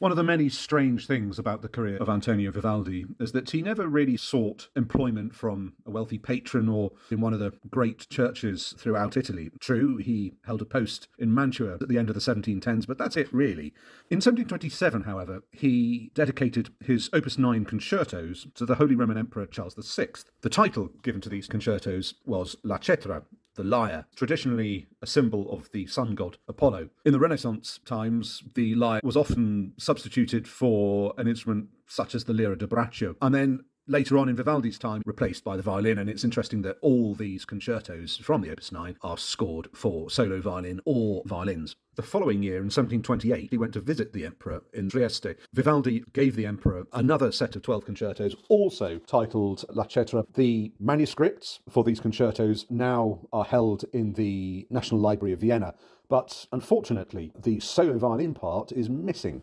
One of the many strange things about the career of Antonio Vivaldi is that he never really sought employment from a wealthy patron or in one of the great churches throughout Italy. True, he held a post in Mantua at the end of the 1710s, but that's it really. In 1727, however, he dedicated his Opus 9 concertos to the Holy Roman Emperor Charles VI. The title given to these concertos was La Cetra, the lyre, traditionally a symbol of the sun god Apollo. In the Renaissance times, the lyre was often substituted for an instrument such as the lira da braccio, and then later on in Vivaldi's time replaced by the violin. And it's interesting that all these concertos from the Opus 9 are scored for solo violin or violins. The following year, in 1728, he went to visit the emperor in Trieste. Vivaldi gave the emperor another set of 12 concertos, also titled La Cetra. The manuscripts for these concertos now are held in the National Library of Vienna, but unfortunately the solo violin part is missing.